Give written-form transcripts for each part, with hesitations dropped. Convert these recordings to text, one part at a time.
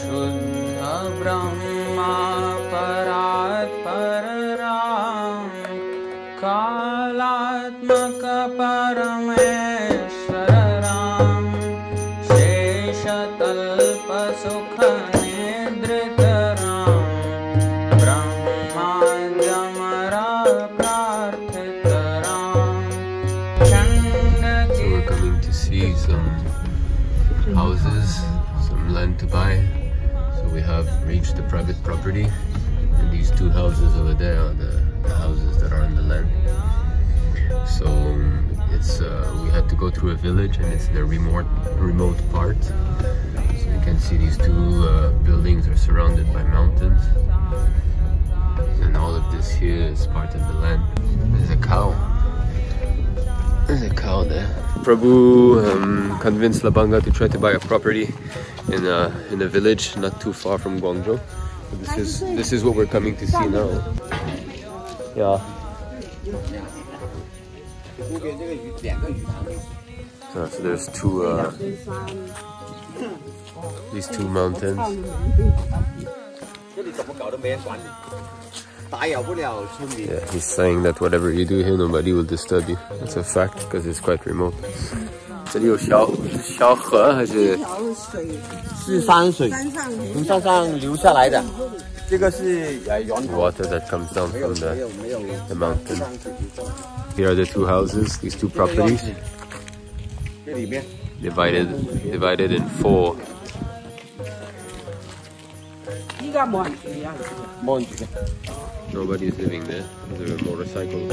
Shuddha Brahma Parad Paradam Kalat Maka Param Shadam Shadal Pasoka Hidra Brahma Dhamara Prarthitaram. We're coming to see some houses, some land to buy. So we have reached the private property, and these two houses over there are the houses that are on the land. So it's we had to go through a village, and it's the remote part. So you can see these two buildings are surrounded by mountains, and all of this here is part of the land. There's a cow. There's a cow there. Prabhu convinced Labanga to try to buy a property in a village not too far from Guangzhou. So this is what we're coming to see now. Yeah. So there's two these two mountains. Yeah, he's saying that whatever you do here, nobody will disturb you. That's a fact, because it's quite remote. Water that comes down from the mountain. Here are the two houses, these two properties, divided in four. Nobody is living there. There are motorcycles.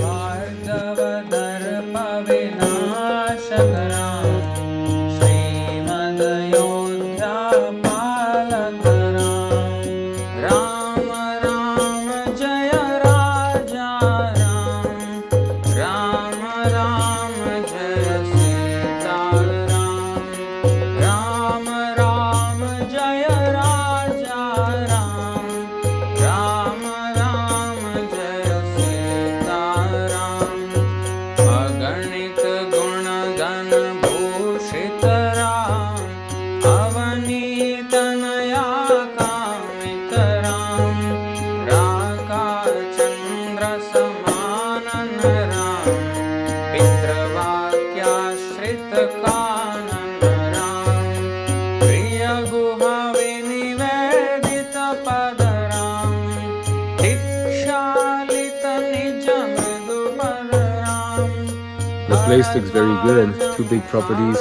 The place looks very good, and two big properties.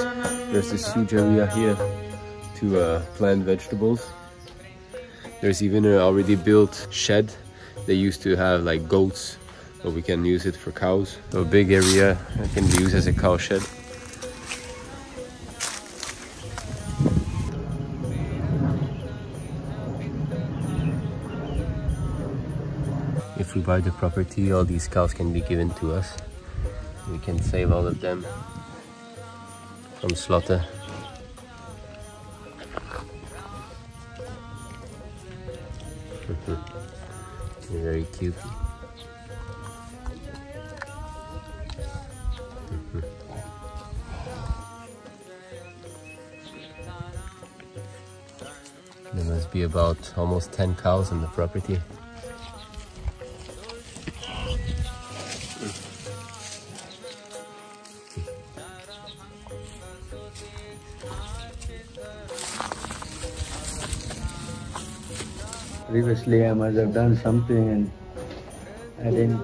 There's this huge area here to plant vegetables. There's even an already built shed. They used to have like goats, but we can use it for cows. So a big area that can be used as a cow shed. If we buy the property, all these cows can be given to us. We can save all of them from slaughter. Very cute. There must be about almost 10 cows on the property. Previously, I must have done something and I didn't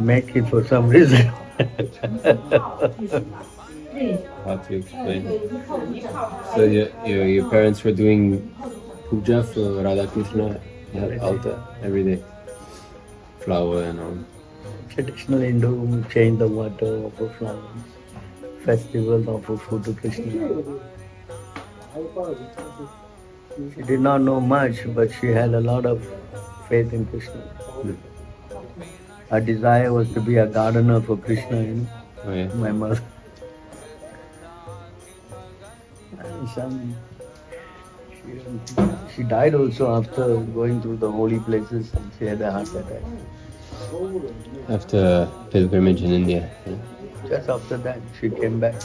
make it for some reason. How to explain? So your parents were doing puja for Radha Krishna at altar every day, flower and all. Traditional Hindu change the water, offer flowers, festival, offer food to Krishna. She did not know much, but she had a lot of faith in Krishna. Her desire was to be a gardener for Krishna, you know? Oh, yeah. My mother. And she died also after going through the holy places, and she had a heart attack. After pilgrimage in India? Yeah. Just after that, she came back.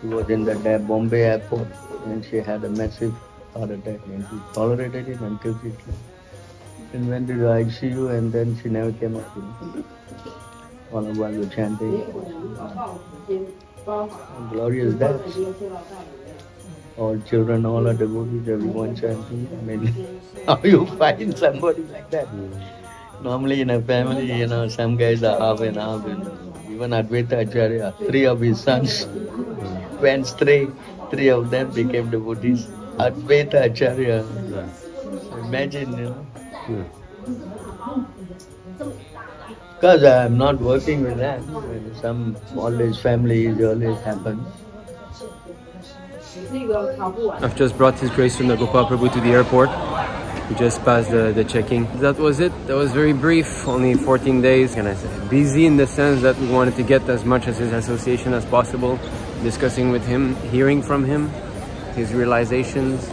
She was in the Bombay airport, and she had a massive all the time, and we tolerated it until she left. And went to the ICU, and then she never came up. All of us were chanting. Glorious deaths. All children, all are devotees, everyone chanting. I mean, how you find somebody like that? Normally in a family, you know, some guys are half and half. You know. Even Advaita Acharya, three of his sons went stray. Three of them became devotees. Advaita Acharya. Imagine, you know. Because I am not working with that. Some always families always happen. I've just brought His Grace Srinagopa Prabhu to the airport. We just passed the checking. That was it. That was very brief, only 14 days. And I said, busy in the sense that we wanted to get as much as his association as possible, discussing with him, hearing from him, his realizations,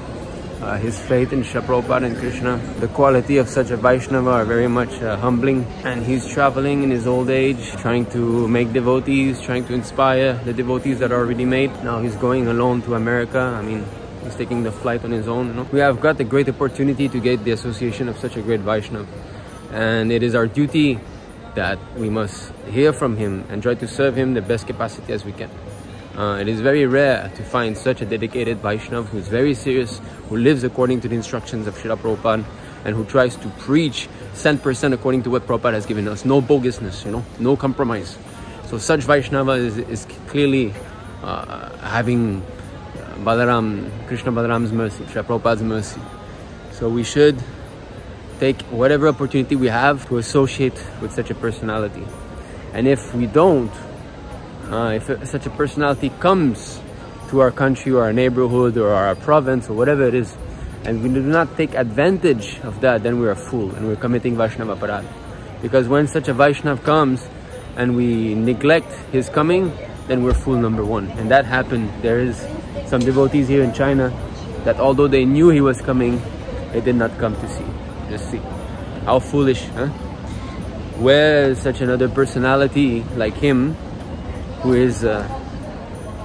his faith in Śrīla Prabhupāda and Krishna. The quality of such a Vaishnava are very much humbling. And he's traveling in his old age, trying to make devotees, trying to inspire the devotees that are already made. Now he's going alone to America. I mean, he's taking the flight on his own, you know? We have got a great opportunity to get the association of such a great Vaishnava, and it is our duty that we must hear from him and try to serve him the best capacity as we can. It is very rare to find such a dedicated Vaishnava who is very serious, who lives according to the instructions of Śrīla Prabhupada, and who tries to preach 100% according to what Prabhupada has given us. No bogusness, you know, no compromise. So such Vaishnava is clearly having Krishna Balaram's mercy, Śrīla Prabhupāda's mercy. So we should take whatever opportunity we have to associate with such a personality. And if we don't, if such a personality comes to our country or our neighborhood or our province or whatever it is, and we do not take advantage of that, then we are a fool and we're committing Vaishnava aparadha. Because when such a Vaishnava comes and we neglect his coming, then we're fool number one. And that happened. There is some devotees here in China that although they knew he was coming, they did not come to see. Just see. How foolish, huh? Where is such another personality like him who is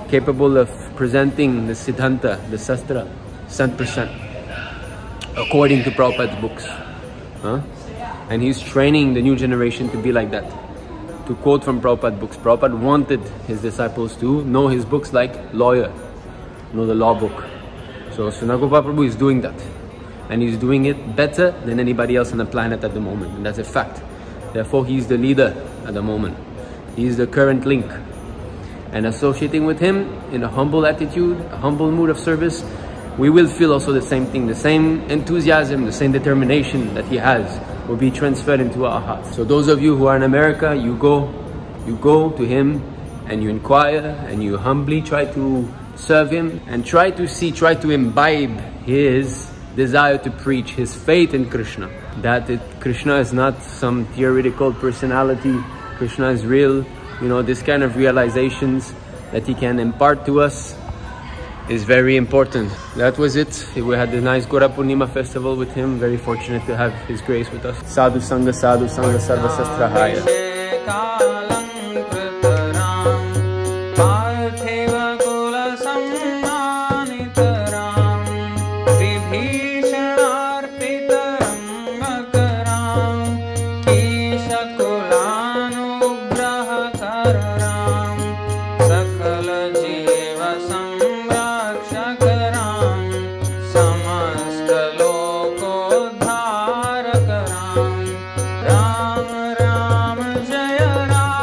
capable of presenting the siddhanta, the sastra, 100% according to Prabhupada's books. Huh? And he's training the new generation to be like that. To quote from Prabhupada's books, Prabhupada wanted his disciples to know his books like lawyer. Know the law book. So Srinagopa Prabhu is doing that, and he's doing it better than anybody else on the planet at the moment, and that's a fact. Therefore he's the leader at the moment. He is the current link, and associating with him in a humble attitude, a humble mood of service, we will feel also the same thing, the same enthusiasm, the same determination that he has will be transferred into our hearts. So those of you who are in America, you go to him and you inquire and you humbly try to serve him and try to imbibe his desire to preach, his faith in Krishna. Krishna is not some theoretical personality. Krishna is real. You know, this kind of realizations that he can impart to us is very important. That was it. We had a nice Gaura Purnima festival with him. Very fortunate to have His Grace with us. Sadhu Sangha, Sarva Sastrahaya. Ram Jaya Ram.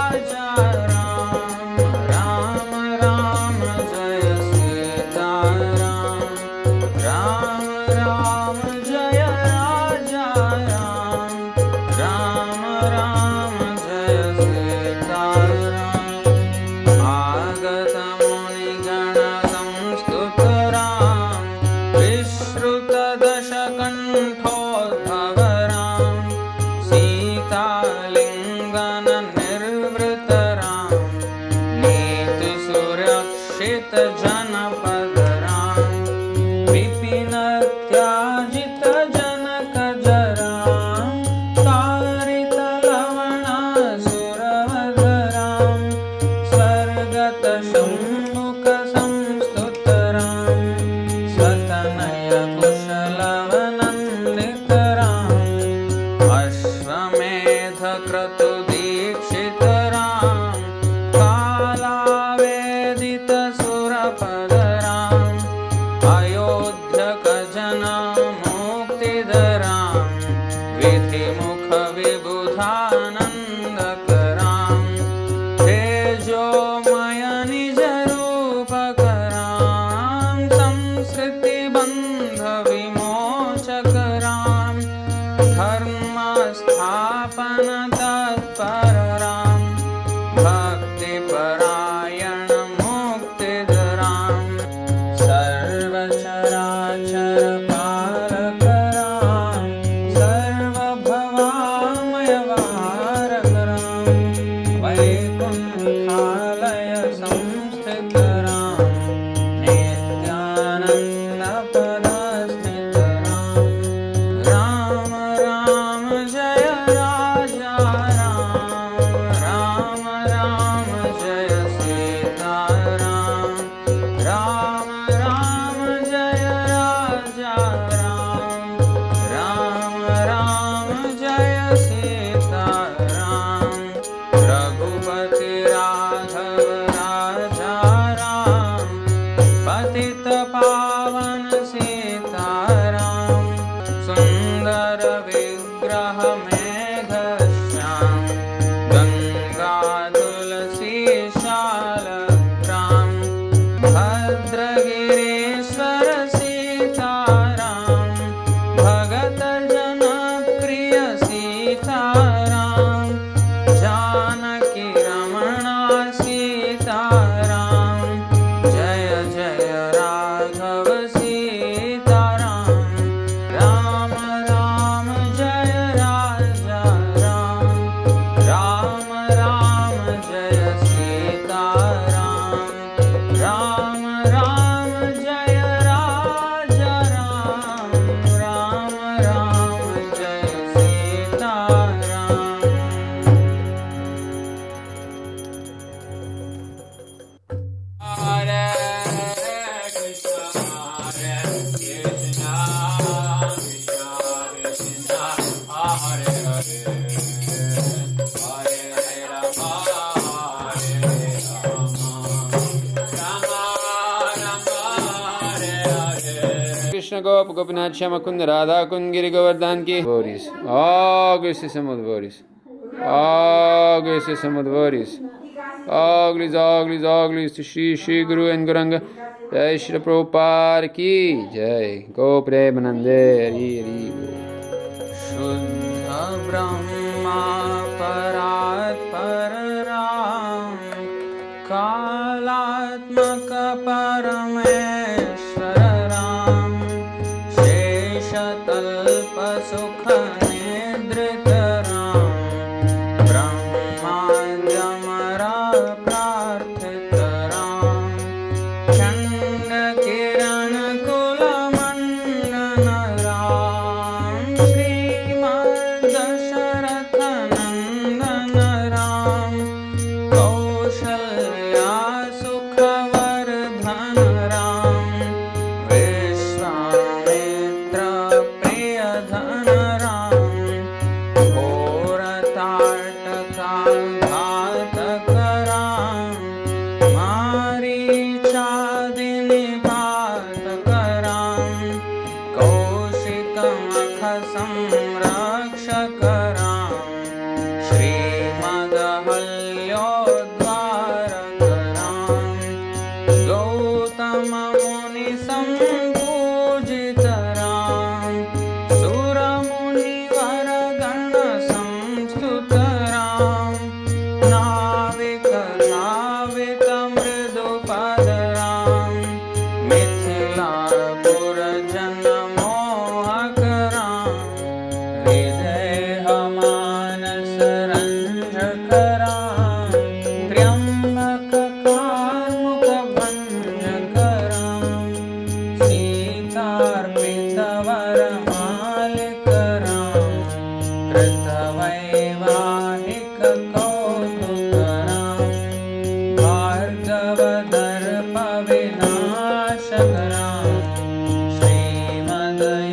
Gopa Gopinath Shama Kund Radha Kund Giri Govardhan Ki Voris. Augustus Samud Voris. Augustus Samud Voris. Auglis, Auglis, Auglis to Shri Shri Guru and Guranga. Jai Śrīla Prabhupāda Ki Jai. Go Premanande Hari Hari. Shuddha Brahma Parad Paradam Kalat Maka Param Shri Madhya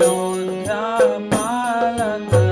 Yoga Palaka.